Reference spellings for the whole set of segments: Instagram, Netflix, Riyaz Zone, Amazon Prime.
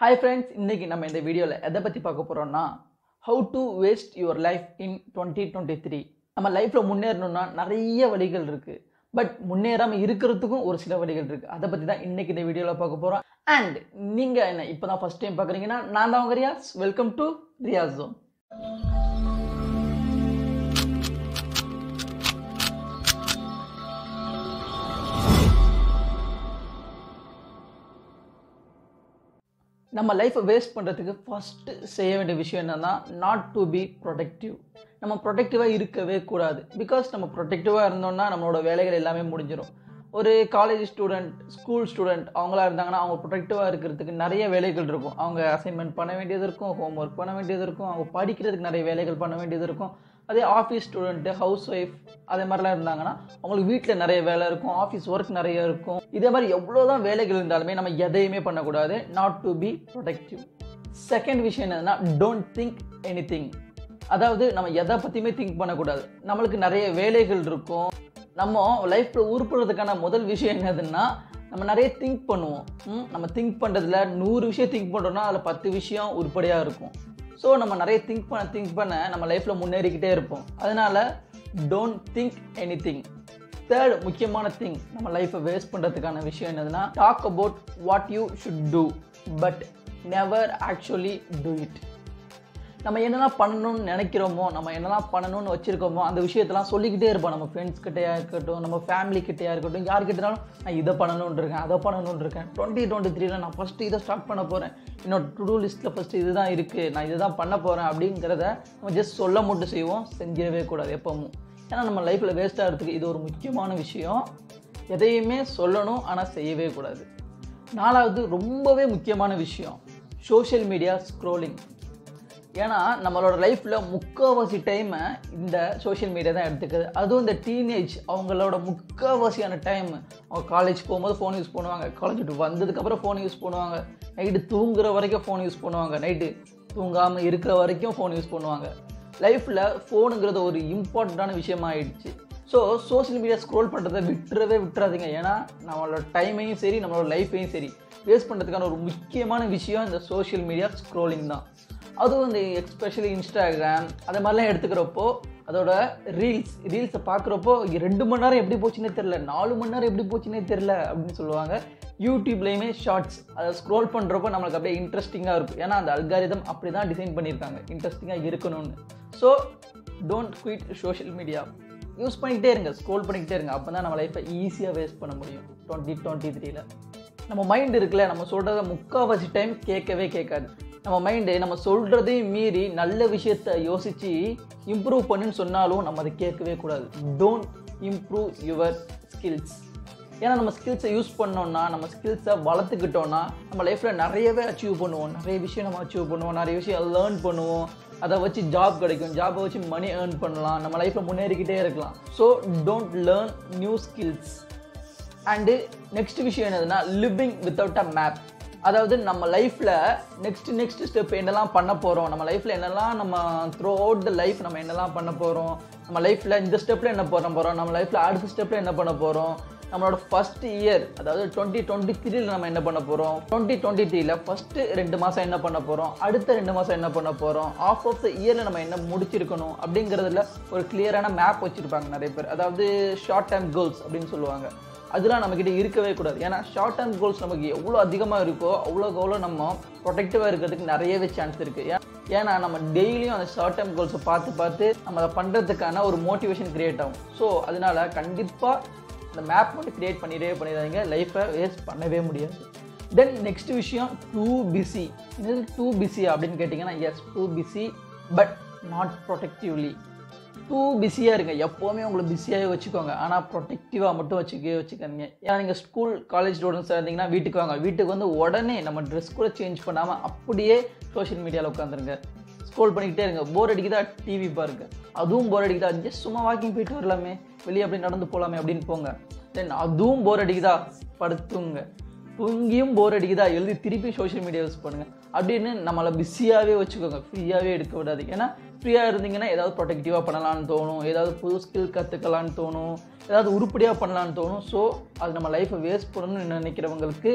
Hi friends, இன்னைக்கு நம்ம இந்த வீடியோல எதை பத்தி பார்க்க போறோம்னா how to waste your life in 2023. நம்ம லைஃப்ல முன்னேறணும்னா நிறைய வழிகள் இருக்கு. பட் முன்னேறாம இருக்குிறதுக்கும் ஒரு சில வழிகள் இருக்கு. அத பத்தி தான் இன்னைக்கு இந்த வீடியோல பார்க்க போறோம். And நீங்க என்ன இப்போதான் first time பார்க்கறீங்கன்னா நான் தான் உங்க Riyaz. Welcome to Riyaz Zone. நம்ம லைஃபை வேஸ்ட் பண்றதுக்கு ஃபர்ஸ்ட் செய்ய வேண்டிய விஷயம் என்னன்னா not to be protective. நம்ம protective-ஆ இருக்கவே கூடாது. because நம்ம protective-ஆ இருந்தோம்னா நம்மளோட வேலைகள் எல்லாமே முடிஞ்சிரும். ஒரு காலேஜ் ஸ்டூடண்ட், ஸ்கூல் ஸ்டூடண்ட் அவங்களா இருந்தாங்கன்னா அவங்க protective-ஆ இருக்கிறதுக்கு நிறைய வேலைகள் இருக்கும். அவங்க அசைன்மெண்ட் பண்ண வேண்டியது இருக்கும், ஹோம் ஒர்க் பண்ண வேண்டியது இருக்கும், அவங்க படிக்கிறதுக்கு நிறைய வேலைகள் பண்ண வேண்டியது இருக்கும். அதே ஆஃபீஸ் ஸ்டூடெண்ட், ஹவுஸ் ஒய்ஃப் அதே மாதிரிலாம் இருந்தாங்கன்னா அவங்களுக்கு வீட்டில் நிறைய வேலை இருக்கும், ஆஃபீஸ் ஒர்க் நிறைய இருக்கும். இதே மாதிரி எவ்வளோதான் வேலைகள் இருந்தாலுமே நம்ம எதையுமே பண்ணக்கூடாது. Not to be productive. Second விஷயம் என்னதுன்னா டோன்ட் திங்க் எனி திங். அதாவது நம்ம எதை பற்றியுமே திங்க் பண்ணக்கூடாது. நம்மளுக்கு நிறைய வேலைகள் இருக்கும். நம்ம லைஃப்பில் உருப்படுறதுக்கான முதல் விஷயம் என்னதுன்னா நம்ம நிறைய திங்க் பண்ணுவோம். நம்ம திங்க் பண்ணுறதுல 100 விஷயம் திங்க் பண்ணுறோன்னா அதில் 10 விஷயம் உருப்படியாக இருக்கும். ஸோ நம்ம நிறைய திங்க் பண்ண நம்ம லைஃப்பில் முன்னேறிக்கிட்டே இருப்போம். அதனால் don't think anything. Third முக்கியமான திங் நம்ம லைஃப்பை வேஸ்ட் பண்ணுறதுக்கான விஷயம் என்னதுன்னா talk about what you should do but never actually do it. நம்ம என்னெல்லாம் பண்ணணும்னு நினைக்கிறோமோ, நம்ம என்னெல்லாம் பண்ணணும்னு வச்சுருக்கோமோ அந்த விஷயத்தெல்லாம் சொல்லிக்கிட்டே இருப்போம். நம்ம ஃப்ரெண்ட்ஸ் கிட்டேயா இருக்கட்டும், நம்ம ஃபேமிலிக்கிட்டேயா இருக்கட்டும், யார்கிட்டனாலும் நான் இதை பண்ணணும்னு இருக்கேன், அதை பண்ணணும்னு இருக்கேன். 2023 நான் ஃபஸ்ட்டு இதை ஸ்டார்ட் பண்ண போகிறேன், என்னோட டு டூ லிஸ்ட்டில் ஃபஸ்ட்டு இது தான் இருக்குது, நான் இதை தான் பண்ண போகிறேன் அப்படிங்கிறத நம்ம ஜஸ்ட் சொல்ல மட்டும் செய்வோம், செஞ்சிடவே கூடாது எப்பவும். ஏன்னா நம்ம லைஃப்பில் வேஸ்ட் ஆகிறதுக்கு இது ஒரு முக்கியமான விஷயம். எதையுமே சொல்லணும் ஆனால் செய்யவே கூடாது. 4வது ரொம்பவே முக்கியமான விஷயம் சோஷியல் மீடியா ஸ்க்ரோலிங். ஏன்னா நம்மளோட லைஃப்பில் முக்கால்வாசி டைமை இந்த சோஷியல் மீடியா தான் எடுத்துக்குது. அதுவும் இந்த டீனேஜ் அவங்களோட முக்கால்வாசியான டைம். அவங்க காலேஜ் போகும்போது ஃபோன் யூஸ் பண்ணுவாங்க, காலேஜ் வந்ததுக்கப்புறம் ஃபோன் யூஸ் பண்ணுவாங்க, நைட்டு தூங்குற வரைக்கும் ஃபோன் யூஸ் பண்ணுவாங்க, நைட்டு தூங்காமல் இருக்கிற வரைக்கும் ஃபோன் யூஸ் பண்ணுவாங்க. லைஃப்பில் ஃபோனுங்கிறது ஒரு இம்பார்ட்டண்ட்டான விஷயமா ஆகிடுச்சு. ஸோ சோஷியல் மீடியா ஸ்க்ரோல் பண்ணுறதை விட்டுறாதீங்க. ஏன்னா நம்மளோட டைமையும் சரி நம்மளோட லைஃப்பையும் சரி வேஸ்ட் பண்ணுறதுக்கான ஒரு முக்கியமான விஷயம் இந்த சோஷியல் மீடியா ஸ்க்ரோலிங் தான். அதுவும் இந்த எக்ஸ்பெஷலி இன்ஸ்டாகிராம் அதை மாதிரிலாம் எடுத்துக்கிறப்போ அதோட ரீல்ஸை பார்க்குறப்போ 2 மணி நேரம் எப்படி போச்சுன்னே தெரில, 4 மணி நேரம் எப்படி போச்சுன்னே தெரில அப்படின்னு சொல்லுவாங்க. யூடியூப்லேயுமே ஷார்ட்ஸ் அதை ஸ்க்ரோல் பண்ணுறப்போ நம்மளுக்கு அப்படியே இன்ட்ரெஸ்டிங்காக இருக்கும். ஏன்னா அந்த அல்காரிதம் அப்படி தான் டிசைன் பண்ணியிருக்காங்க, இன்ட்ரெஸ்டிங்காக இருக்கணும்னு. So don't quit social media. Use பண்ணிக்கிட்டே இருங்க, ஸ்க்ரோல் பண்ணிக்கிட்டே இருங்க. அப்போ தான் நம்ம லைஃப்பை ஈஸியாக வேஸ்ட் பண்ண முடியும். 2023 நம்ம மைண்டு இருக்குல்ல, நம்ம சொல்கிறத முக்கால்வாசி டைம் கேட்கவே கேட்காது. நம்ம மைண்டு நம்ம சொல்கிறதையும் மீறி நல்ல விஷயத்தை யோசித்து இம்ப்ரூவ் பண்ணுன்னு சொன்னாலும் நம்ம அதை கேட்கவே கூடாது. Don't improve your skills. ஏன்னா நம்ம ஸ்கில்ஸை யூஸ் பண்ணோன்னா, நம்ம ஸ்கில்ஸை வளர்த்துக்கிட்டோன்னா நம்ம லைஃப்பில் நிறையவே அச்சீவ் பண்ணுவோம். நிறைய விஷயம் நம்ம அச்சீவ் பண்ணுவோம், நிறைய விஷயம் லேர்ன் பண்ணுவோம், அதை வச்சு ஜாப் கிடைக்கும், ஜாபை வச்சு மணி ஏர்ன் பண்ணலாம், நம்ம லைஃப்பில் முன்னேறிக்கிட்டே இருக்கலாம். So don't learn new skills. And next விஷயம் என்னதுன்னா லிவிங் வித்தவுட் அ மேப். அதாவது நம்ம லைஃப்பில் நெக்ஸ்ட் ஸ்டெப் என்னெல்லாம் பண்ண போகிறோம், நம்ம லைஃப்பில் என்னெல்லாம் நம்ம த்ரூ அவுட் த லைஃப் நம்ம என்னெல்லாம் பண்ண போகிறோம், நம்ம லைஃப்பில் இந்த ஸ்டெப்பில் என்ன பண்ண போகிறோம், நம்ம லைஃப்பில் அடுத்த ஸ்டெப்பில் என்ன பண்ண போகிறோம், நம்மளோட ஃபர்ஸ்ட் இயர் அதாவது 2023 நம்ம என்ன பண்ண போகிறோம், 2023 ஃபஸ்ட்டு 2 மாதம் என்ன பண்ண போகிறோம், அடுத்த 2 மாதம் என்ன பண்ண போகிறோம், ஆஃப் ஆஃப் த இயரில் நம்ம என்ன முடிச்சிருக்கணும் அப்படிங்கிறதுல ஒரு கிளியரான மேப் வச்சுருப்பாங்க நிறைய பேர். அதாவது ஷார்ட் டேர்ம் கோல்ஸ் அப்படின்னு சொல்லுவாங்க. அதெல்லாம் நம்மக்கிட்ட இருக்கவே கூடாது. ஏன்னா ஷார்ட் டேர்ம் கோல்ஸ் நமக்கு எவ்வளோ அதிகமாக இருக்கோ அவ்வளோக்கு அவ்வளோ நம்ம ப்ரொடக்டிவாக இருக்கிறதுக்கு நிறையவே சான்ஸ் இருக்குது. ஏன்னா நம்ம டெய்லியும் அந்த ஷார்ட் டேர்ம் கோல்ஸை பார்த்து நம்ம அதை பண்ணுறதுக்கான ஒரு மோட்டிவேஷன் க்ரியேட் ஆகும். ஸோ அதனால் கண்டிப்பாக அந்த மேப் மட்டும் க்ரியேட் பண்ணிடாதீங்க, லைஃப்பை வேஸ்ட் பண்ணவே முடியாது. தென் நெக்ஸ்ட் விஷயம் டூ பிஸி. இது டூ பிஸி அப்படின்னு கேட்டிங்கன்னா yes too busy but not productively. Too பிஸியாக இருங்க, எப்போவுமே உங்களை பிஸியாகவே வச்சுக்கோங்க, ஆனால் ப்ரொடக்டிவாக மட்டும் வச்சுக்காதீங்க. ஏன்னா நீங்கள் ஸ்கூல் காலேஜ் ஸ்டூடெண்ட்ஸாக இருந்தீங்கன்னா வீட்டுக்கு வாங்க, வீட்டுக்கு வந்து உடனே நம்ம ட்ரெஸ் கூட சேஞ்ச் பண்ணாமல் அப்படியே சோஷியல் மீடியாவில் உட்காந்துருங்க, ஸ்க்ரோல் பண்ணிக்கிட்டே இருங்க. போர் அடிக்குதா டிவி பாருங்க, அதுவும் போர் அடிக்குதா ஜஸ்ட் சும்மா வாக்கிங் போயிட்டு வரலாமே, வெளியே அப்படி நடந்து போகலாமே அப்படின்னு போங்க. தென் அதுவும் போர் அடிக்குதா படுத்துங்க, தூங்கியும் போர் அடிக்குதா எழுதி திருப்பி சோஷியல் மீடியா யூஸ் பண்ணுங்கள் அப்படின்னு நம்மளை பிஸியாகவே வச்சுக்கோங்க, ஃப்ரீயாகவே எடுக்க விடாது. ஏன்னா ஃப்ரீயாக இருந்தீங்கன்னா ஏதாவது ப்ரொடக்டிவாக பண்ணலான்னு தோணும், ஏதாவது புது ஸ்கில் கற்றுக்கலான்னு தோணும், ஏதாவது உருப்படியாக பண்ணலான்னு தோணும். ஸோ அது நம்ம லைஃப்பை வேஸ்ட் பண்ணணும்னு நினைக்கிறவங்களுக்கு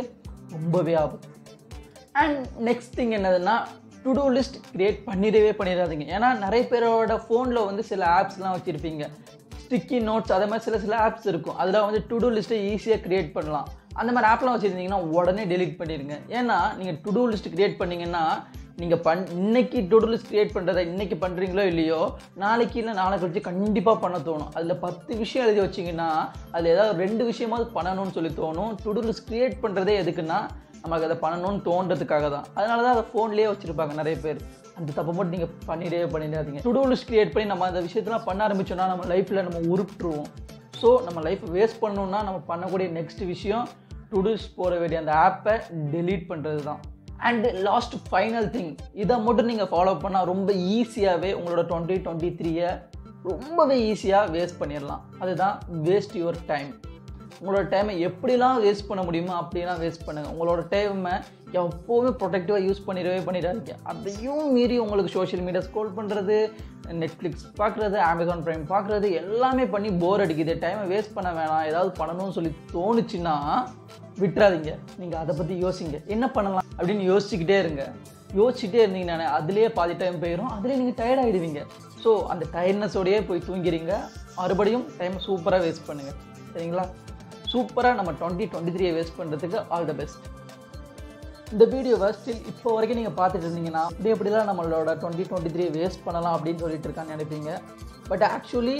ரொம்பவே ஆகும். And next thing என்னதுன்னா டு டூ லிஸ்ட் கிரியேட் பண்ணிடாதீங்க. ஏன்னா நிறைய பேரோட ஃபோனில் வந்து சில ஆப்ஸ்லாம் வச்சுருப்பீங்க, ஸ்டிக்கி நோட்ஸ், அதே மாதிரி சில சில ஆப்ஸ் இருக்கும். அதில் வந்து டு டூ லிஸ்ட்டை ஈஸியாக க்ரியேட் பண்ணலாம். அந்த மாதிரி ஆப்லாம் வச்சுருந்தீங்கன்னா உடனே டெலிட் பண்ணிடுங்க. ஏன்னா நீங்கள் டு டூ லிஸ்ட் க்ரியேட் பண்ணிங்கன்னா நீங்கள் இன்னைக்கு டு டூ லிஸ்ட் க்ரியேட் பண்ணுறதை இன்றைக்கி பண்ணுறீங்களோ இல்லையோ, நாளைக்கு இல்லை நாளை கழிச்சு கண்டிப்பாக பண்ண தோணும். அதில் 10 விஷயம் எழுதி வச்சிங்கன்னா அதில் ஏதாவது 2 விஷயமாவது பண்ணணும்னு சொல்லி தோணும். டு டூ லிஸ்ட் க்ரியேட் பண்ணுறதே எதுக்குன்னா நமக்கு அதை பண்ணணும்னு தோன்றதுக்காக தான். அதனால தான் அதை ஃபோன்லேயே வச்சுருப்பாங்க நிறைய பேர். அந்த தப்பை மட்டும் நீங்கள் பண்ணிடாதீங்க. டு டூ லிஸ்ட் க்ரியேட் பண்ணி நம்ம அந்த விஷயத்தெலாம் பண்ண ஆரம்பித்தோன்னா நம்ம லைஃப்பில் நம்ம உருப்பிட்டுருவோம். ஸோ நம்ம லைஃப் வேஸ்ட் பண்ணணுன்னா நம்ம பண்ணக்கூடிய நெக்ஸ்ட் விஷயம் டு டூ லிஸ்ட் போட வேண்டிய அந்த ஆப்பை டெலீட் பண்ணுறது தான். அண்ட் லாஸ்ட் ஃபைனல் திங், இதை மட்டும் நீங்கள் ஃபாலோ பண்ணால் ரொம்ப ஈஸியாகவே உங்களோட 2023-ஐ ரொம்பவே ஈஸியாக வேஸ்ட் பண்ணிடலாம். அதுதான் வேஸ்ட் யுவர் டைம். உங்களோட டைமை எப்படிலாம் வேஸ்ட் பண்ண முடியுமோ அப்படிலாம் வேஸ்ட் பண்ணுங்கள். உங்களோட டைமை எப்போவுமே ப்ரொடக்டிவாக யூஸ் பண்ணிடாதீங்க. அதையும் மீறி உங்களுக்கு சோஷியல் மீடியா ஸ்க்ரோல் பண்ணுறது, நெட்ஃப்ளிக்ஸ் பார்க்குறது, அமேசான் ப்ரைம் பார்க்குறது எல்லாமே பண்ணி போர் அடிக்குது. டைமை வேஸ்ட் பண்ண வேணாம், ஏதாவது பண்ணணும்னு சொல்லி தோணுச்சுன்னா விட்டுறாதீங்க. நீங்கள் அதை பற்றி யோசிங்க, என்ன பண்ணலாம் அப்படின்னு யோசிச்சுக்கிட்டே இருங்க. யோசிச்சுட்டே இருந்தீங்கன்னா அதுலேயே பாதி டைம் போயிடும், அதிலே நீங்கள் டயர்ட் ஆகிடுவீங்க. ஸோ அந்த டயர்ட்னஸோடையே போய் தூங்கிறீங்க, மறுபடியும் டைமை சூப்பராக வேஸ்ட் பண்ணுங்கள். சரிங்களா? சூப்பராக நம்ம 2023-ஐ வேஸ்ட் பண்ணுறதுக்கு ஆல் த பெஸ்ட். இந்த வீடியோவை ஸ்டில் இப்போ வரைக்கும் நீங்கள் பார்த்துட்டு இருந்தீங்கன்னா இப்படி எப்படிலாம் நம்மளோட 2023-ஐ வேஸ்ட் பண்ணலாம் அப்படின்னு சொல்லிட்டு இருக்கான்னு நினைப்பீங்க. பட் ஆக்சுவலி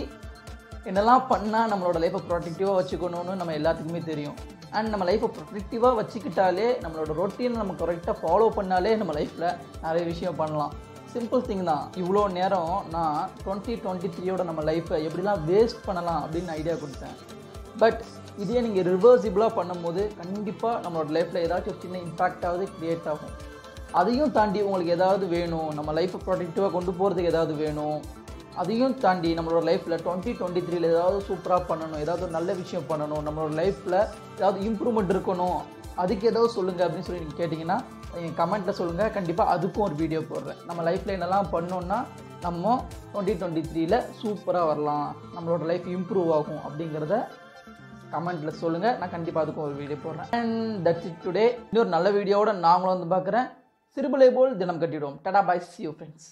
என்னெல்லாம் பண்ணால் நம்மளோட லைஃப்பை ப்ரொடக்டிவாக வச்சுக்கணும்னு நம்ம எல்லாத்துக்குமே தெரியும். அண்ட் நம்ம லைஃப்பை ப்ரொடக்டிவாக வச்சுக்கிட்டாலே, நம்மளோட ரொட்டீனை நம்ம கரெக்டாக ஃபாலோ பண்ணாலே நம்ம லைஃப்பில் நிறைய விஷயம் பண்ணலாம். சிம்பிள் திங் தான். இவ்வளோ நேரம் நான் 2023-யோட நம்ம லைஃப்பை எப்படிலாம் வேஸ்ட் பண்ணலாம் அப்படின்னு ஐடியா கொடுத்தேன். பட் இதே நீங்கள் ரிவர்சிபிளாக பண்ணும்போது கண்டிப்பாக நம்மளோட லைஃப்பில் ஏதாச்சும் ஒரு சின்ன இம்பேக்டாவது க்ரியேட் ஆகும். அதையும் தாண்டி உங்களுக்கு ஏதாவது வேணும், நம்ம லைஃப்பை ப்ரொடக்டிவாக கொண்டு போகிறதுக்கு ஏதாவது வேணும், அதையும் தாண்டி நம்மளோட லைஃப்பில் 2023-ல் ஏதாவது சூப்பராக பண்ணணும், ஏதாவது ஒரு நல்ல விஷயம் பண்ணணும், நம்மளோட லைஃப்பில் ஏதாவது இம்ப்ரூவ்மெண்ட் இருக்கணும், அதுக்கு ஏதாவது சொல்லுங்கள் அப்படின்னு சொல்லி நீங்கள் கேட்டிங்கன்னா நீங்கள் கமெண்ட்டில் சொல்லுங்கள். கண்டிப்பாக அதுக்கும் ஒரு வீடியோ போடுறேன். நம்ம லைஃப்பில் என்னெல்லாம் பண்ணோன்னா நம்ம 2023-ல் சூப்பராக வரலாம், நம்மளோட லைஃப் இம்ப்ரூவ் ஆகும் அப்படிங்கிறத கமெண்ட்டில் சொல்லுங்கள். நான் கண்டிப்பாக அதுக்கும் ஒரு வீடியோ போடுறேன். And that's it today. இன்னொரு நல்ல வீடியோவோட நாங்களும் வந்து பார்க்குறேன். சிறுபிளை போல் தினம் கட்டிவிடுவோம். Tata, bye, see you friends.